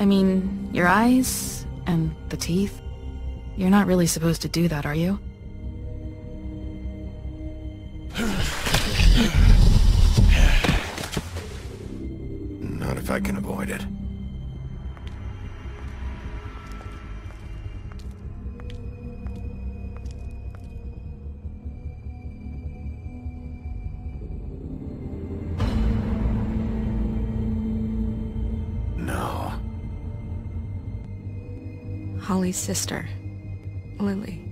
I mean, your eyes and the teeth. You're not really supposed to do that, are you? Not if I can avoid it. No. Holly's sister, Lily.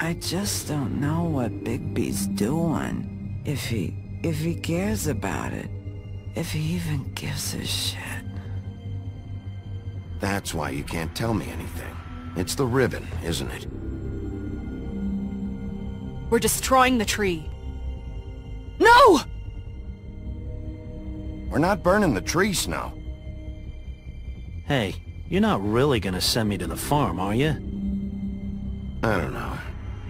I just don't know what Bigby's doing. If he cares about it. If he even gives a shit. That's why you can't tell me anything. It's the ribbon, isn't it? We're destroying the tree. No! We're not burning the tree, Snow. Hey, you're not really gonna send me to the farm, are you? I don't know.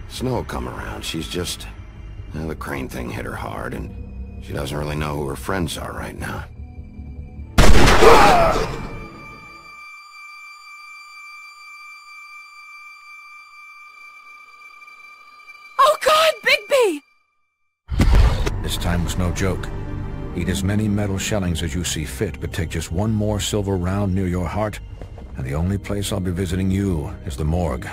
Snow'll come around. She's just... the crane thing hit her hard, and... she doesn't really know who her friends are right now. Oh God, Bigby! This time was no joke. Eat as many metal shellings as you see fit, but take just one more silver round near your heart, and the only place I'll be visiting you is the morgue.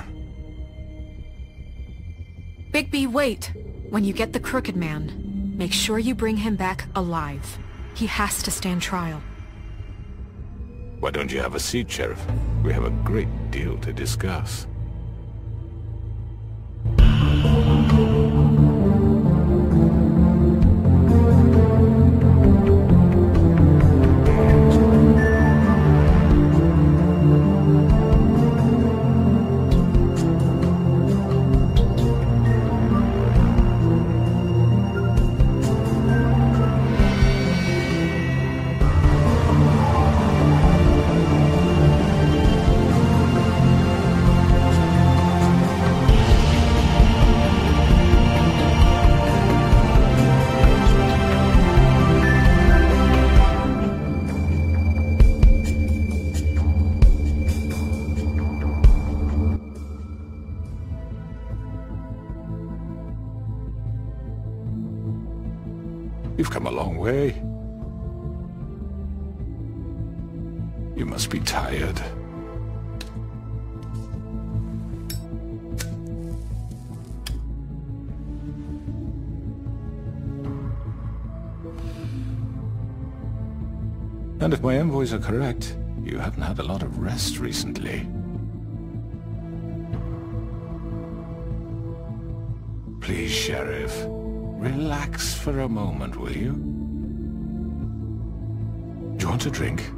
Bigby, wait. When you get the Crooked Man, make sure you bring him back alive. He has to stand trial. Why don't you have a seat, Sheriff? We have a great deal to discuss. You've come a long way. You must be tired. And if my envoys are correct, you haven't had a lot of rest recently. Please, Sheriff. Relax for a moment, will you? Do you want a drink?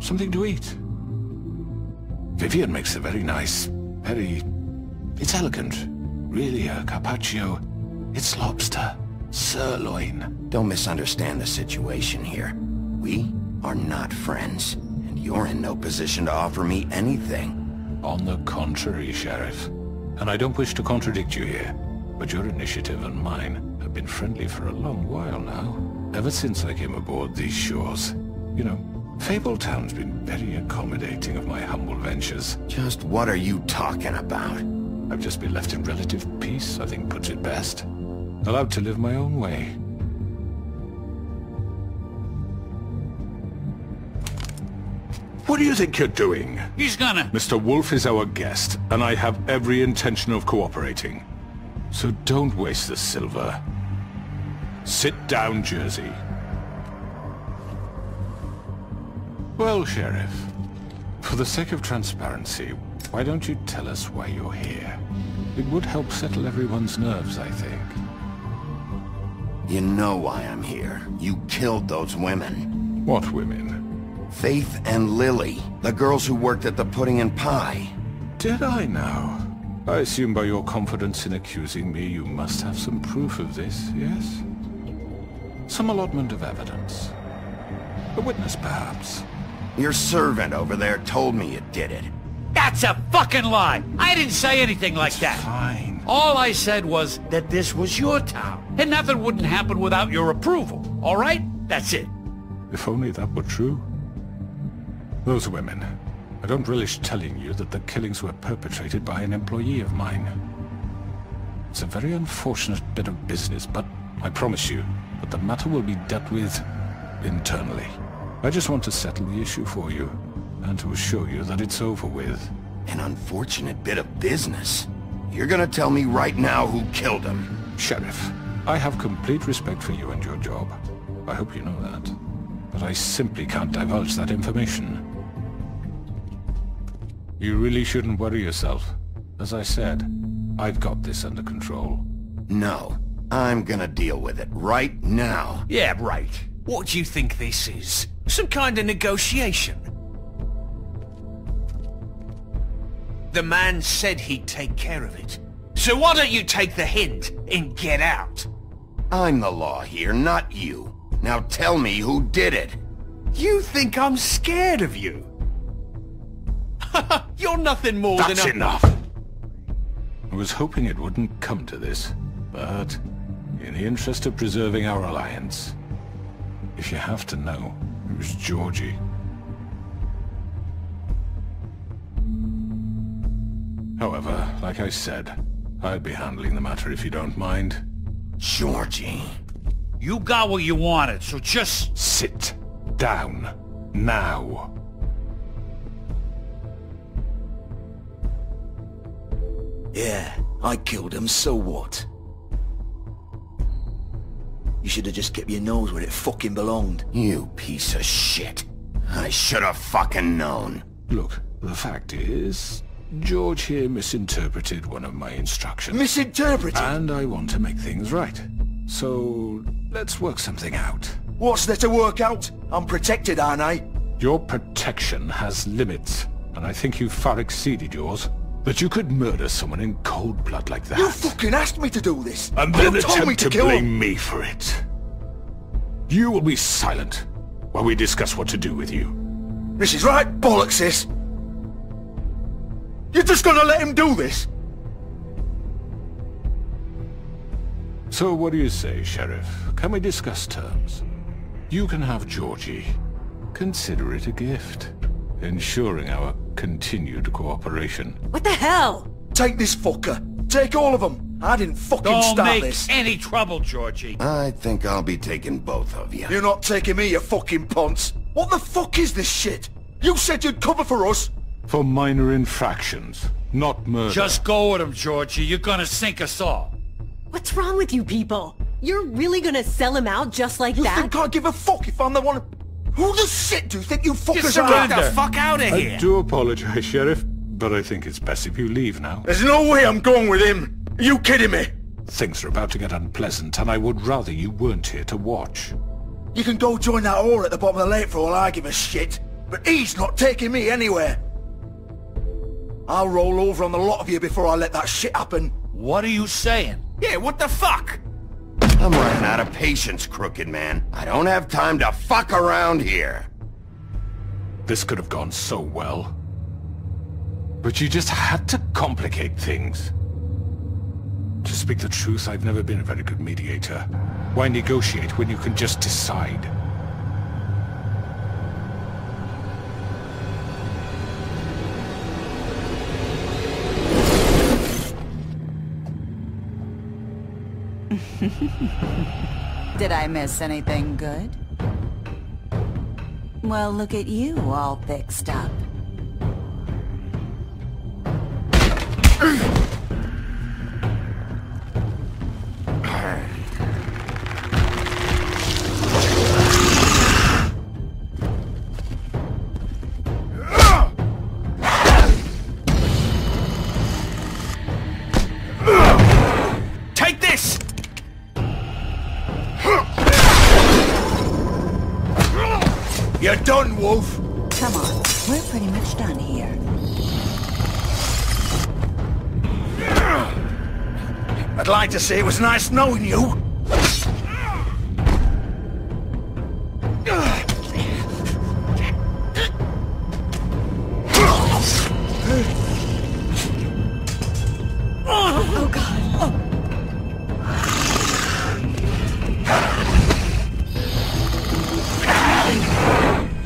Something to eat? Vivian makes a very nice, it's elegant. Really a carpaccio. It's lobster. Sirloin. Don't misunderstand the situation here. We are not friends, and you're in no position to offer me anything. On the contrary, Sheriff. And I don't wish to contradict you here, but your initiative and mine have been friendly for a long while now. Ever since I came aboard these shores. You know, Fabletown's been very accommodating of my humble ventures. Just what are you talking about? I've just been left in relative peace, I think puts it best. Allowed to live my own way. What do you think you're doing? He's gonna... Mr. Wolf is our guest, and I have every intention of cooperating. So don't waste the silver. Sit down, Jersey. Well, Sheriff, for the sake of transparency, why don't you tell us why you're here? It would help settle everyone's nerves, I think. You know why I'm here. You killed those women. What women? Faith and Lily, the girls who worked at the Pudding and Pie. Did I now? I assume by your confidence in accusing me, you must have some proof of this, yes? Some allotment of evidence. A witness, perhaps. Your servant over there told me you did it. That's a fucking lie! I didn't say anything like that! Fine. All I said was that this was your town, and nothing wouldn't happen without your approval, all right? That's it. If only that were true. Those women. I don't relish telling you that the killings were perpetrated by an employee of mine. It's a very unfortunate bit of business, but I promise you that the matter will be dealt with internally. I just want to settle the issue for you, and to assure you that it's over with. An unfortunate bit of business? You're gonna tell me right now who killed him? Sheriff, I have complete respect for you and your job. I hope you know that. But I simply can't divulge that information. You really shouldn't worry yourself. As I said, I've got this under control. No, I'm gonna deal with it right now. Yeah, right. What do you think this is? Some kind of negotiation? The man said he'd take care of it. So why don't you take the hint and get out? I'm the law here, not you. Now tell me who did it. You think I'm scared of you? You're nothing more than a— That's enough! I was hoping it wouldn't come to this, but in the interest of preserving our alliance, if you have to know, it was Georgie. However, like I said, I'll be handling the matter if you don't mind. Georgie. You got what you wanted, so just... sit down. Now. Yeah, I killed him, so what? You should have just kept your nose where it fucking belonged. You piece of shit. I should have fucking known. Look, the fact is... George here misinterpreted one of my instructions. Misinterpreted? And I want to make things right. So, let's work something out. What's there to work out? I'm protected, aren't I? Your protection has limits, and I think you've far exceeded yours. That you could murder someone in cold blood like that. You fucking asked me to do this! And then attempt to blame me for it. You will be silent while we discuss what to do with you. This is right bollocks, sis. You're just gonna let him do this? So what do you say, Sheriff? Can we discuss terms? You can have Georgie. Consider it a gift, ensuring our continued cooperation. What the hell? Take this fucker. Take all of them. I didn't fucking start this. Don't make any trouble, Georgie. I think I'll be taking both of you. You're not taking me, you fucking ponce. What the fuck is this shit? You said you'd cover for us. For minor infractions, not murder. Just go with him, Georgie. You're gonna sink us all. What's wrong with you people? You're really gonna sell him out just like that? You think I give a fuck if I'm the one? Who the shit do you think you fuckers are? Get the fuck out of here! I do apologize, Sheriff, but I think it's best if you leave now. There's no way I'm going with him! Are you kidding me? Things are about to get unpleasant, and I would rather you weren't here to watch. You can go join that whore at the bottom of the lake for all I give a shit, but he's not taking me anywhere. I'll roll over on the lot of you before I let that shit happen. What are you saying? Yeah, what the fuck? I'm running out of patience, Crooked Man. I don't have time to fuck around here. This could have gone so well. But you just had to complicate things. To speak the truth, I've never been a very good mediator. Why negotiate when you can just decide? Did I miss anything good? Well, look at you, all fixed up. Done, Wolf! Come on, we're pretty much done here. I'd like to say it was nice knowing you.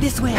This way.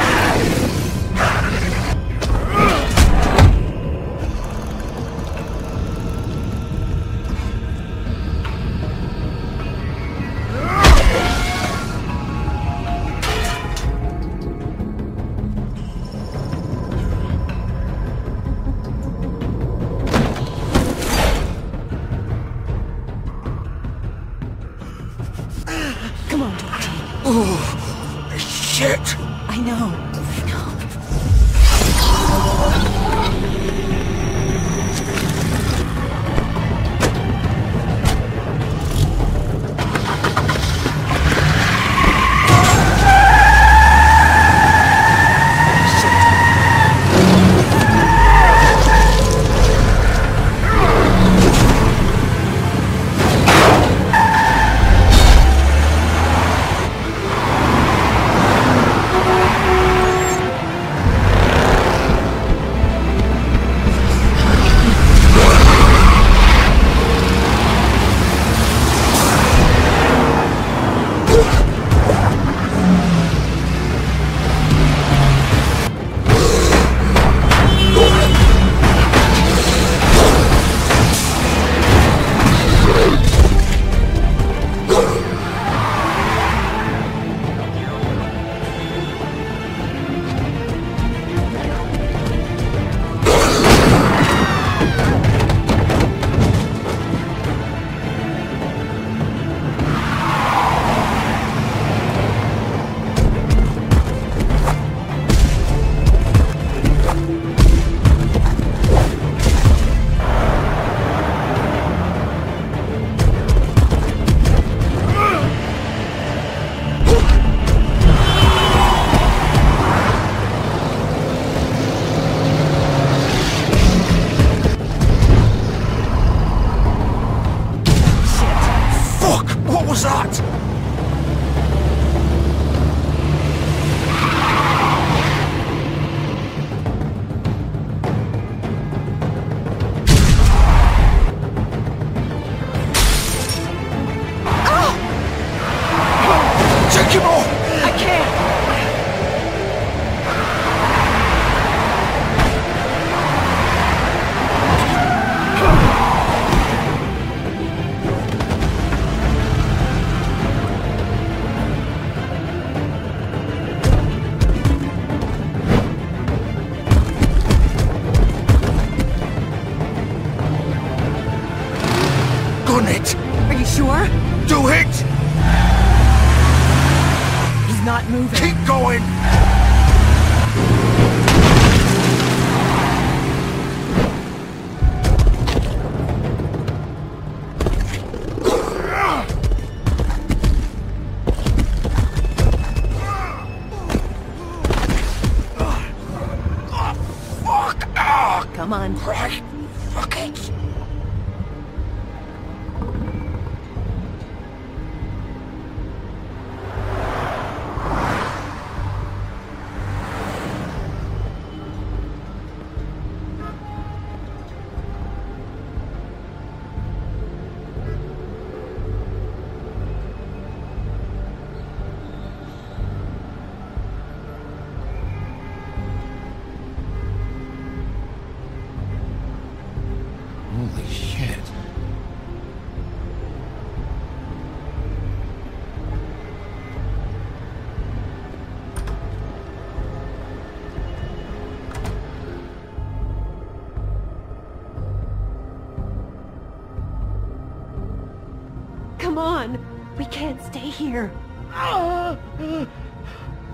Here.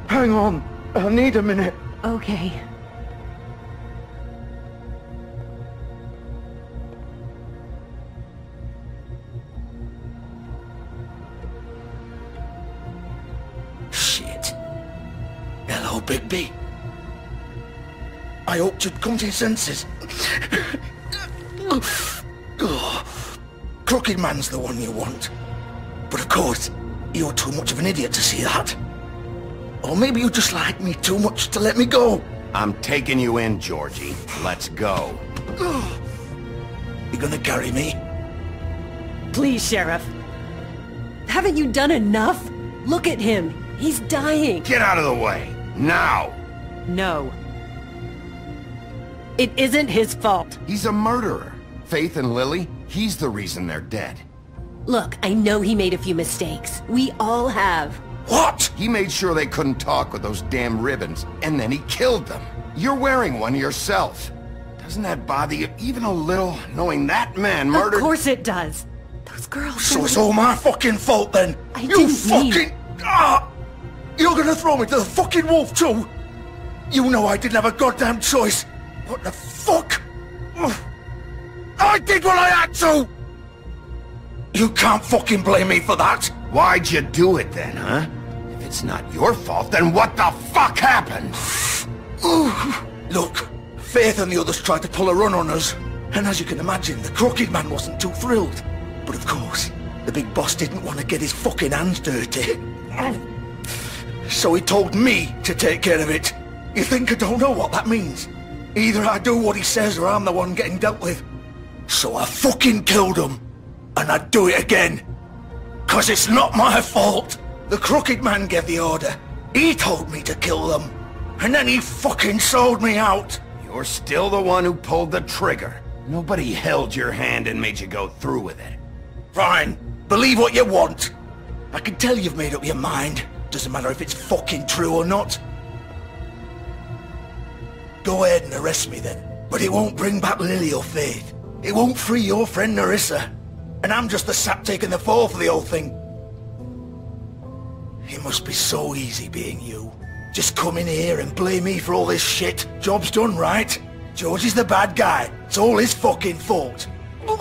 Hang on. I'll need a minute. Okay. Shit. Hello, Bigby. I hoped you'd come to your senses. Crooked Man's the one you want. But of course, you're too much of an idiot to see that. Or maybe you just like me too much to let me go. I'm taking you in, Georgie. Let's go. You gonna carry me? Please, Sheriff. Haven't you done enough? Look at him. He's dying. Get out of the way. Now! No. It isn't his fault. He's a murderer. Faith and Lily, he's the reason they're dead. Look, I know he made a few mistakes. We all have. What? He made sure they couldn't talk with those damn ribbons, and then he killed them. You're wearing one yourself. Doesn't that bother you even a little, knowing that man murdered— Of course it does. Those girls— So it's all my fucking fault then? I didn't mean— You fucking— You're gonna throw me to the fucking wolf too? You know I didn't have a goddamn choice. What the fuck? I did what I had to! You can't fucking blame me for that! Why'd you do it then, huh? If it's not your fault, then what the fuck happened? Look, Faith and the others tried to pull a run on us. And as you can imagine, the Crooked Man wasn't too thrilled. But of course, the big boss didn't want to get his fucking hands dirty. So he told me to take care of it. You think I don't know what that means? Either I do what he says or I'm the one getting dealt with. So I fucking killed him. And I'd do it again. Cause it's not my fault. The Crooked Man gave the order. He told me to kill them. And then he fucking sold me out. You're still the one who pulled the trigger. Nobody held your hand and made you go through with it. Fine. Believe what you want. I can tell you've made up your mind. Doesn't matter if it's fucking true or not. Go ahead and arrest me then. But it won't bring back Lily or Faith. It won't free your friend Narissa. And I'm just the sap taking the fall for the whole thing. It must be so easy being you. Just come in here and blame me for all this shit. Job's done, right? Georgie's the bad guy. It's all his fucking fault. But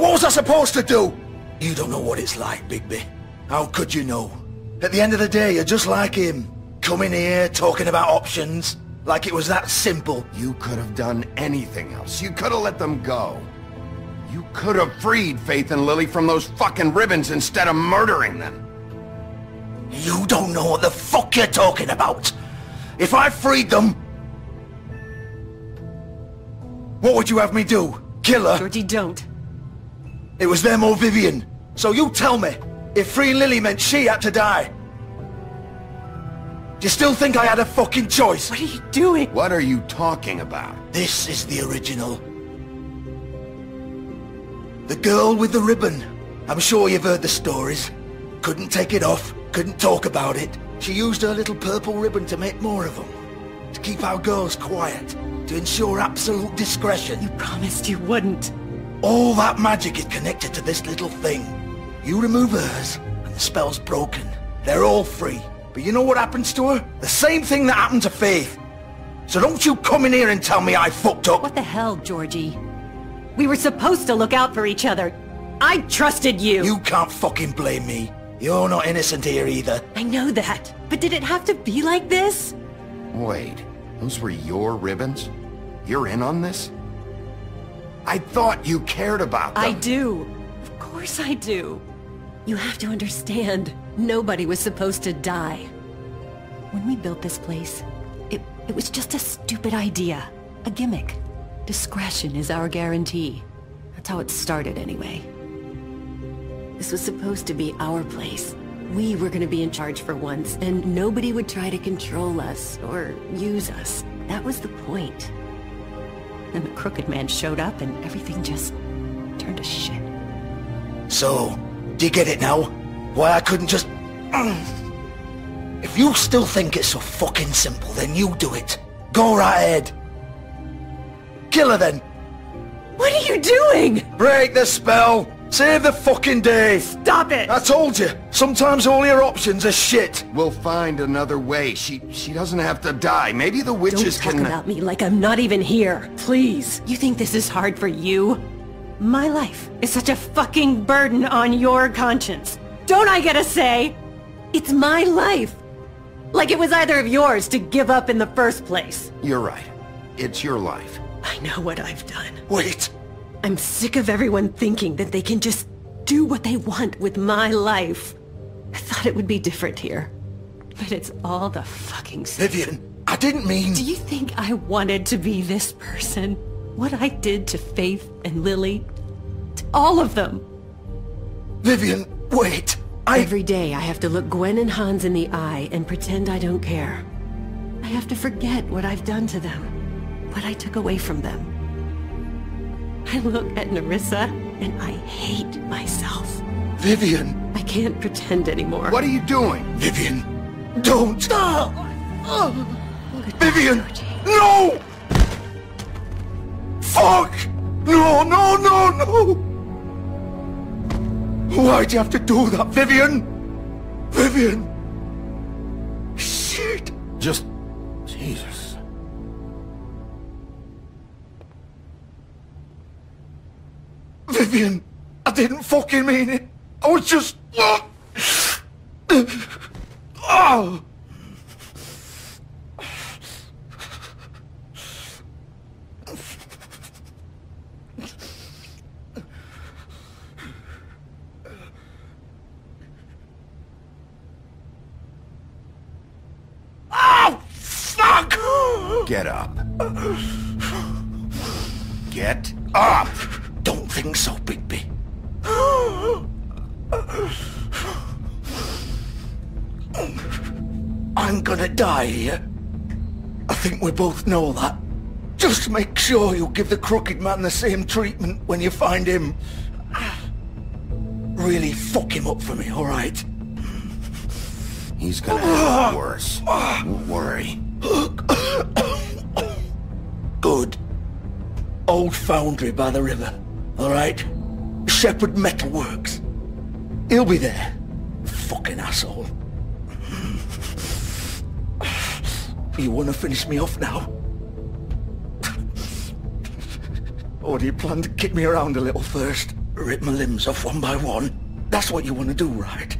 what was I supposed to do? You don't know what it's like, Bigby. How could you know? At the end of the day, you're just like him. Coming here, talking about options. Like it was that simple. You could have done anything else. You could have let them go. You could have freed Faith and Lily from those fucking ribbons instead of murdering them. You don't know what the fuck you're talking about. If I freed them... What would you have me do? Kill her? Georgie, don't. It was them or Vivian. So you tell me, if freeing Lily meant she had to die, do you still think I had a fucking choice? What are you doing? What are you talking about? This is the original. The girl with the ribbon. I'm sure you've heard the stories. Couldn't take it off, couldn't talk about it. She used her little purple ribbon to make more of them. To keep our girls quiet. To ensure absolute discretion. You promised you wouldn't. All that magic is connected to this little thing. You remove hers, and the spell's broken. They're all free. But you know what happens to her? The same thing that happened to Faith. So don't you come in here and tell me I fucked up. What the hell, Georgie? We were supposed to look out for each other. I trusted you. You can't fucking blame me. You're not innocent here either. I know that. But did it have to be like this? Wait, those were your ribbons? You're in on this? I thought you cared about them. I do. Of course I do. You have to understand. Nobody was supposed to die. When we built this place, it was just a stupid idea. A gimmick. Discretion is our guarantee. That's how it started anyway. This was supposed to be our place. We were going to be in charge for once, and nobody would try to control us or use us. That was the point. Then the Crooked Man showed up and everything just turned to shit. So, do you get it now? Why I couldn't just... If you still think it's so fucking simple, then you do it. Go right ahead. Kill her then. What are you doing? Break the spell. Save the fucking day. Stop it. I told you, sometimes all your options are shit. We'll find another way. She doesn't have to die. Maybe the witches can... Don't talk about me like I'm not even here. Please. You think this is hard for you? My life is such a fucking burden on your conscience. Don't I get a say? It's my life. Like it was either of yours to give up in the first place. You're right. It's your life. I know what I've done. Wait! I'm sick of everyone thinking that they can just do what they want with my life. I thought it would be different here. But it's all the fucking same. Vivian, I didn't mean... Do you think I wanted to be this person? What I did to Faith and Lily? To all of them? Vivian, wait! Every day I have to look Gwen and Hans in the eye and pretend I don't care. I have to forget what I've done to them, what I took away from them. I look at Narissa, and I hate myself. Vivian! I can't pretend anymore. What are you doing? Vivian, don't! Vivian, no! Fuck! No, no, no, no! Why'd you have to do that, Vivian? Vivian! Shit! Just... Jesus. Vivian, I didn't fucking mean it. I was just... Oh! Get up. Get up! Don't think so, Bigby. I'm gonna die here. I think we both know that. Just make sure you give the Crooked Man the same treatment when you find him. Really fuck him up for me, alright? He's gonna have it worse. Don't worry. Good. Old foundry by the river, all right? Shepherd Metalworks. He'll be there. Fucking asshole. You wanna finish me off now? Or do you plan to kick me around a little first? Rip my limbs off one by one? That's what you wanna do, right?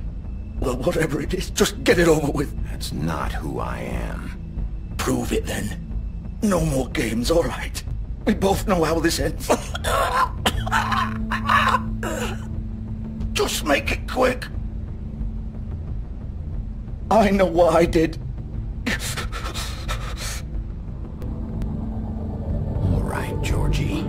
Well, whatever it is, just get it over with. That's not who I am. Prove it then. No more games, all right? We both know how this ends. Just make it quick. I know what I did. All right, Georgie.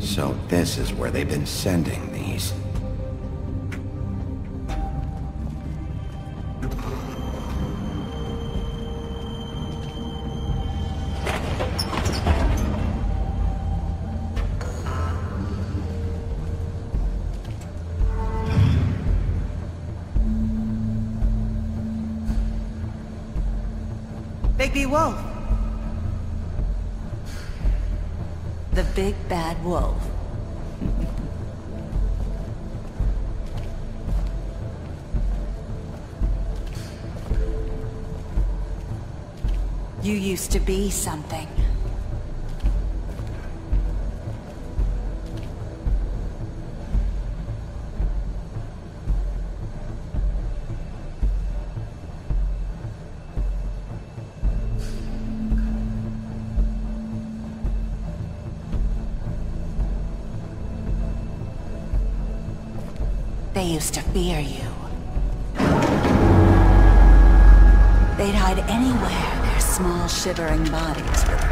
So this is where they've been sending these. Bigby Wolf, The big bad wolf. You used to be something. They used to fear you. They'd hide anywhere their small, shivering bodies would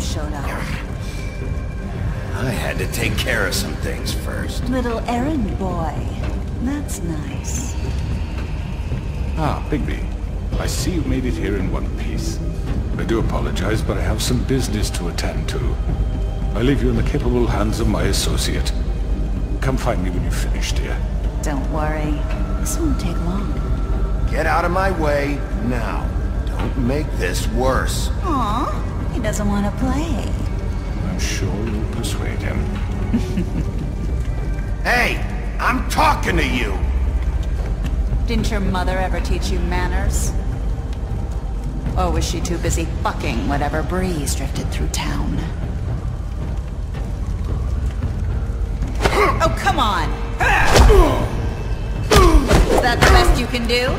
showed up. I had to take care of some things first. Little errand boy. That's nice. Ah, Bigby. I see you made it here in one piece. I do apologize, but I have some business to attend to. I leave you in the capable hands of my associate. Come find me when you've finished, dear. Don't worry. This won't take long. Get out of my way now. Don't make this worse. Aww. He doesn't want to play. I'm sure you'll persuade him. Hey! I'm talking to you! Didn't your mother ever teach you manners? Or was she too busy fucking whatever breeze drifted through town? Oh, come on! Is that the best you can do?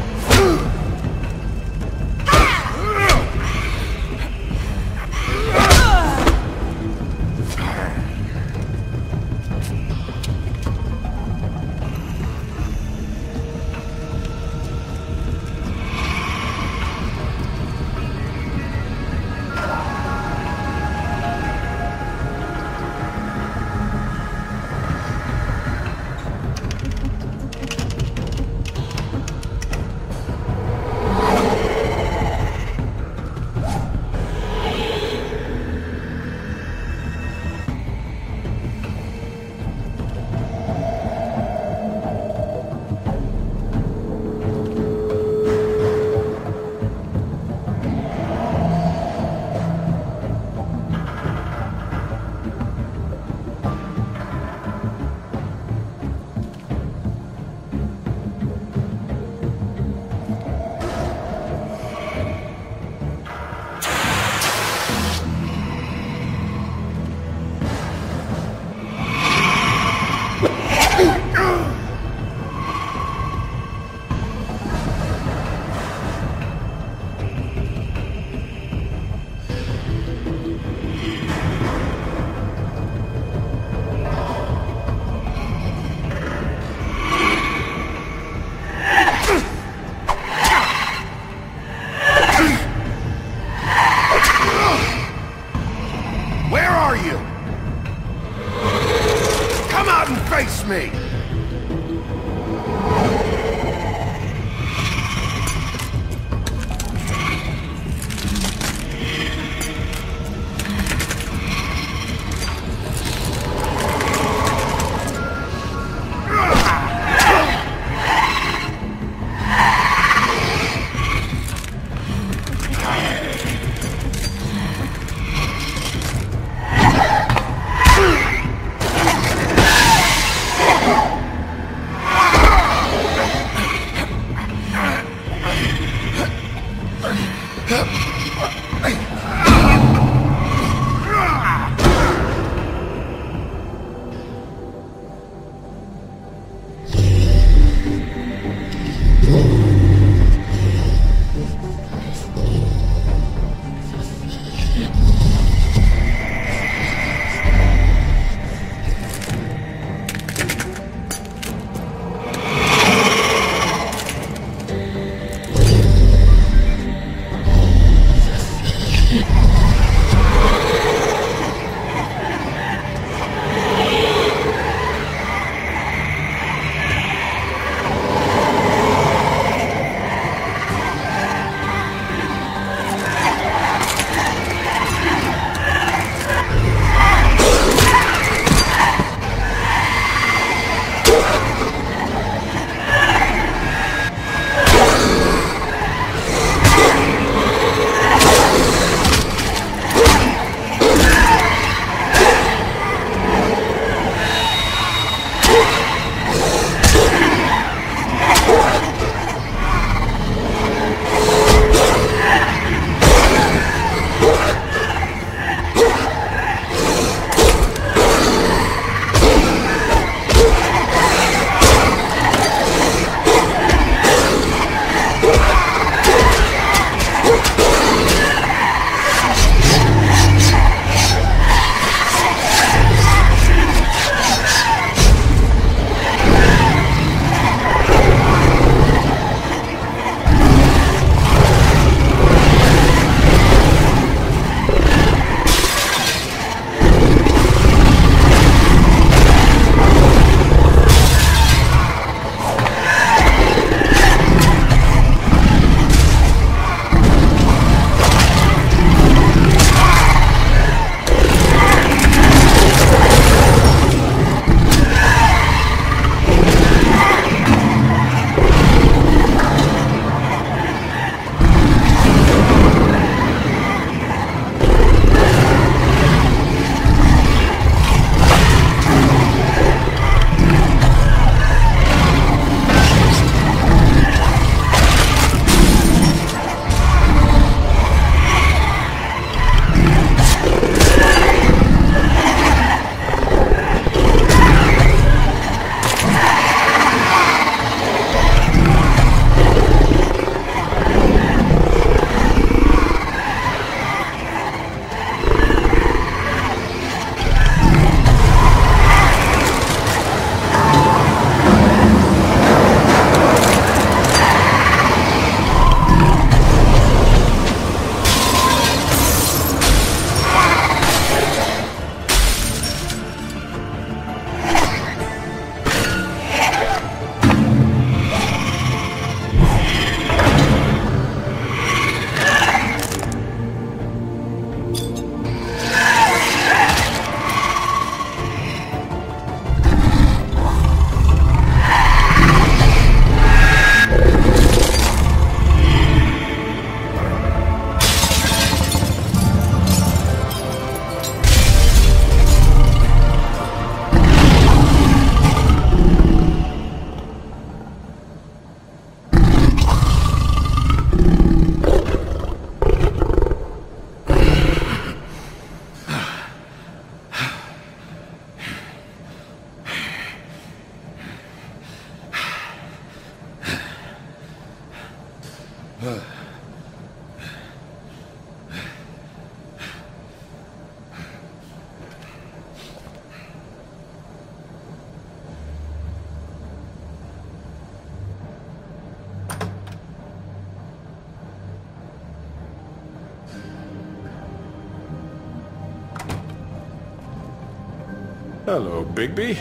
Hello, Bigby.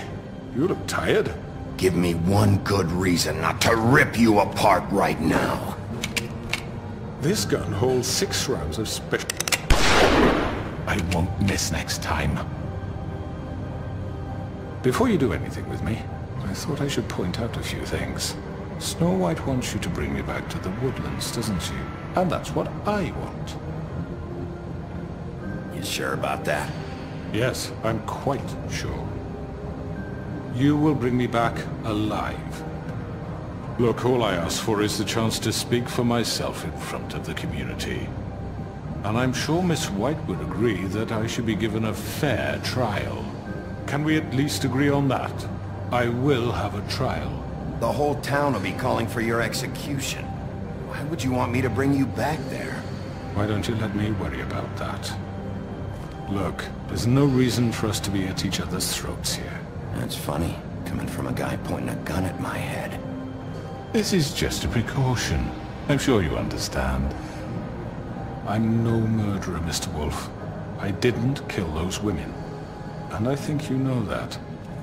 You look tired. Give me one good reason not to rip you apart right now. This gun holds 6 rounds of special... I won't miss next time. Before you do anything with me, I thought I should point out a few things. Snow White wants you to bring me back to the woodlands, doesn't she? And that's what I want. You sure about that? Yes, I'm quite sure. You will bring me back alive. Look, all I ask for is the chance to speak for myself in front of the community. And I'm sure Miss White would agree that I should be given a fair trial. Can we at least agree on that? I will have a trial. The whole town will be calling for your execution. Why would you want me to bring you back there? Why don't you let me worry about that? Look, there's no reason for us to be at each other's throats here. That's funny, coming from a guy pointing a gun at my head. This is just a precaution. I'm sure you understand. I'm no murderer, Mr. Wolf. I didn't kill those women. And I think you know that.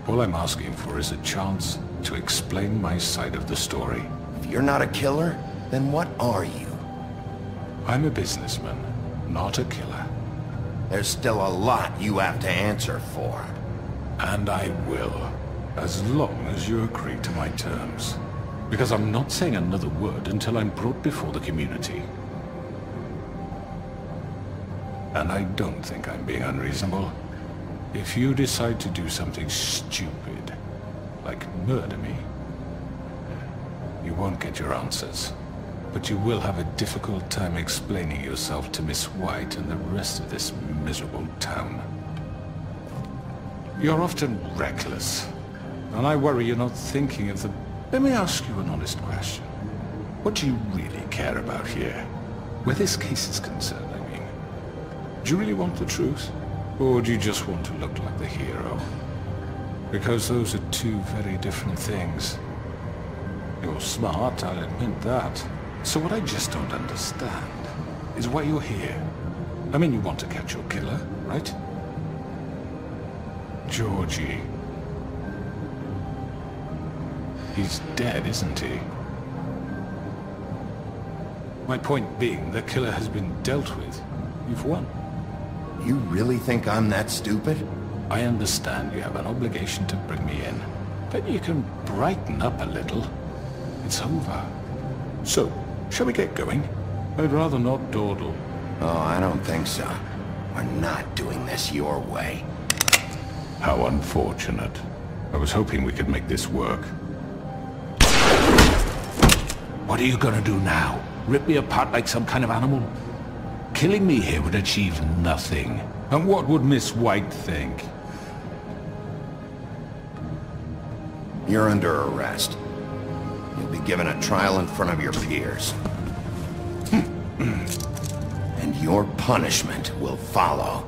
All I'm asking for is a chance to explain my side of the story. If you're not a killer, then what are you? I'm a businessman, not a killer. There's still a lot you have to answer for. And I will, as long as you agree to my terms. Because I'm not saying another word until I'm brought before the community. And I don't think I'm being unreasonable. If you decide to do something stupid, like murder me, you won't get your answers. But you will have a difficult time explaining yourself to Miss White and the rest of this miserable town. You're often reckless, and I worry you're not thinking of the... Let me ask you an honest question. What do you really care about here? Where this case is concerned, I mean. Do you really want the truth? Or do you just want to look like the hero? Because those are two very different things. You're smart, I'll admit that. So what I just don't understand is why you're here. I mean, you want to catch your killer, right? Georgie. He's dead, isn't he? My point being, the killer has been dealt with. You've won. You really think I'm that stupid? I understand you have an obligation to bring me in, but you can brighten up a little. It's over. So, shall we get going? I'd rather not dawdle. Oh, I don't think so. We're not doing this your way. How unfortunate. I was hoping we could make this work. What are you gonna do now? Rip me apart like some kind of animal? Killing me here would achieve nothing. And what would Miss White think? You're under arrest. You'll be given a trial in front of your peers. And your punishment will follow.